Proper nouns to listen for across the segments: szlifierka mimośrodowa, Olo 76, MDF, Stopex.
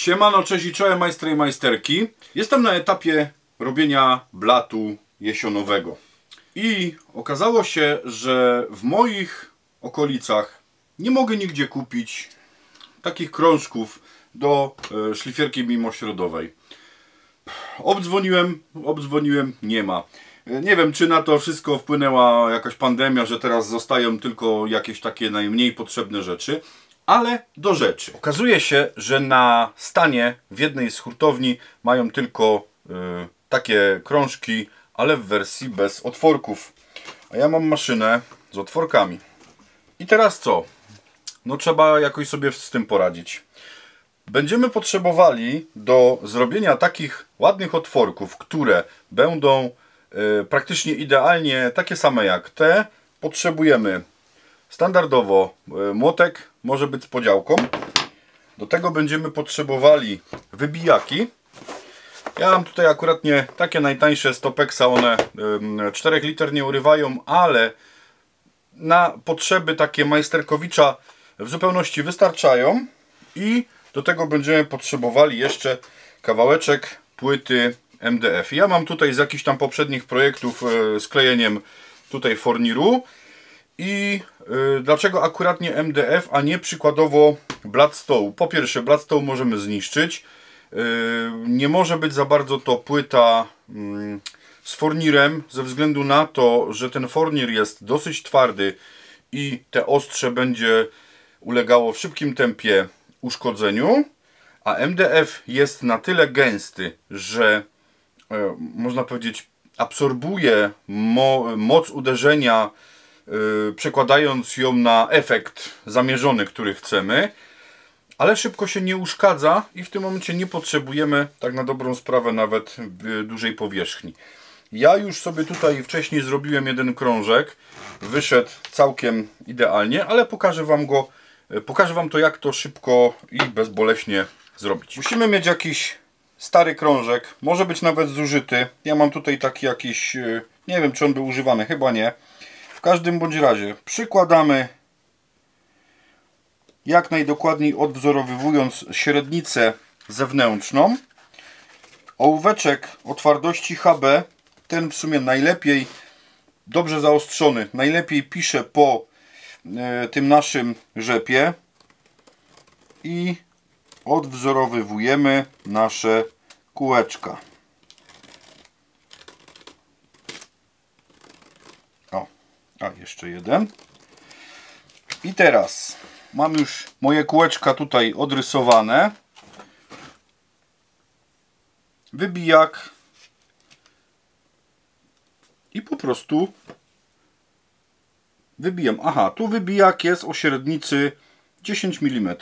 Siemano, cześć i czołem, majstry i majsterki. Jestem na etapie robienia blatu jesionowego. I okazało się, że w moich okolicach nie mogę nigdzie kupić takich krążków do szlifierki mimośrodowej. Obdzwoniłem, nie ma. Nie wiem, czy na to wszystko wpłynęła jakaś pandemia, że teraz zostają tylko jakieś takie najmniej potrzebne rzeczy. Ale do rzeczy. Okazuje się, że na stanie w jednej z hurtowni mają tylko takie krążki, ale w wersji bez otworków. A ja mam maszynę z otworkami. I teraz co? No trzeba jakoś sobie z tym poradzić. Będziemy potrzebowali do zrobienia takich ładnych otworków, które będą praktycznie idealnie takie same jak te. Potrzebujemy standardowo młotek, może być z podziałką. Do tego będziemy potrzebowali wybijaki. Ja mam tutaj akurat nie takie najtańsze Stopexa, one 4 liter nie urywają, ale na potrzeby takie majsterkowicza w zupełności wystarczają. I do tego będziemy potrzebowali jeszcze kawałeczek płyty MDF. Ja mam tutaj z jakichś tam poprzednich projektów z klejeniem tutaj forniru. I dlaczego akurat nie MDF, a nie przykładowo blat stołu? Po pierwsze, blat stołu możemy zniszczyć. Nie może być za bardzo to płyta z fornirem, ze względu na to, że ten fornir jest dosyć twardy i te ostrze będzie ulegało w szybkim tempie uszkodzeniu. A MDF jest na tyle gęsty, że można powiedzieć absorbuje moc uderzenia, przekładając ją na efekt zamierzony, który chcemy, ale szybko się nie uszkadza i w tym momencie nie potrzebujemy tak na dobrą sprawę nawet dużej powierzchni. Ja już sobie tutaj wcześniej zrobiłem jeden krążek, wyszedł całkiem idealnie, ale pokażę wam to, jak to szybko i bezboleśnie zrobić. Musimy mieć jakiś stary krążek, może być nawet zużyty. Ja mam tutaj taki jakiś, nie wiem, czy on był używany, chyba nie. W każdym bądź razie przykładamy, jak najdokładniej odwzorowywując średnicę zewnętrzną. Ołóweczek o twardości HB, ten w sumie najlepiej, dobrze zaostrzony, najlepiej pisze po tym naszym rzepie i odwzorowywujemy nasze kółeczka. A, jeszcze jeden. I teraz mam już moje kółeczka tutaj odrysowane. Wybijak. I po prostu wybijam. Aha, tu wybijak jest o średnicy 10 mm.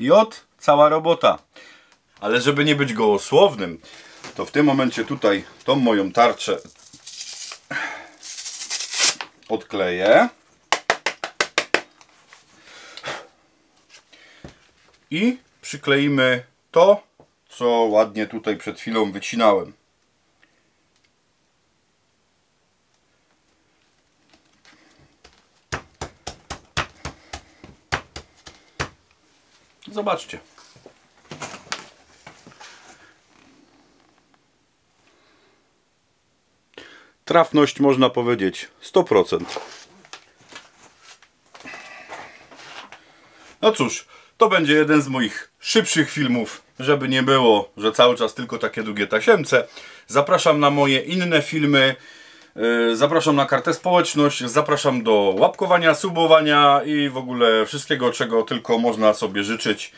I od cała robota. Ale żeby nie być gołosłownym, to w tym momencie tutaj tą moją tarczę odkleję. I przykleimy to, co ładnie tutaj przed chwilą wycinałem. Zobaczcie. Trafność można powiedzieć 100%. No cóż, to będzie jeden z moich szybszych filmów, żeby nie było, że cały czas tylko takie długie tasiemce. Zapraszam na moje inne filmy. Zapraszam na kartę społeczność, zapraszam do łapkowania, subowania i w ogóle wszystkiego, czego tylko można sobie życzyć.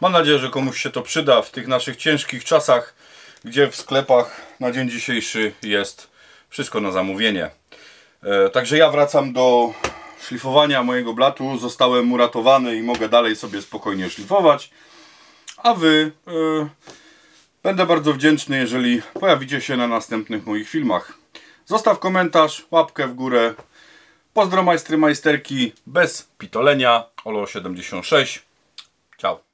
Mam nadzieję, że komuś się to przyda w tych naszych ciężkich czasach, gdzie w sklepach na dzień dzisiejszy jest wszystko na zamówienie. Także ja wracam do szlifowania mojego blatu, zostałem uratowany i mogę dalej sobie spokojnie szlifować. A wy... Będę bardzo wdzięczny, jeżeli pojawicie się na następnych moich filmach. Zostaw komentarz, łapkę w górę. Pozdro majstry, majsterki, bez pitolenia. Olo 76. Ciao.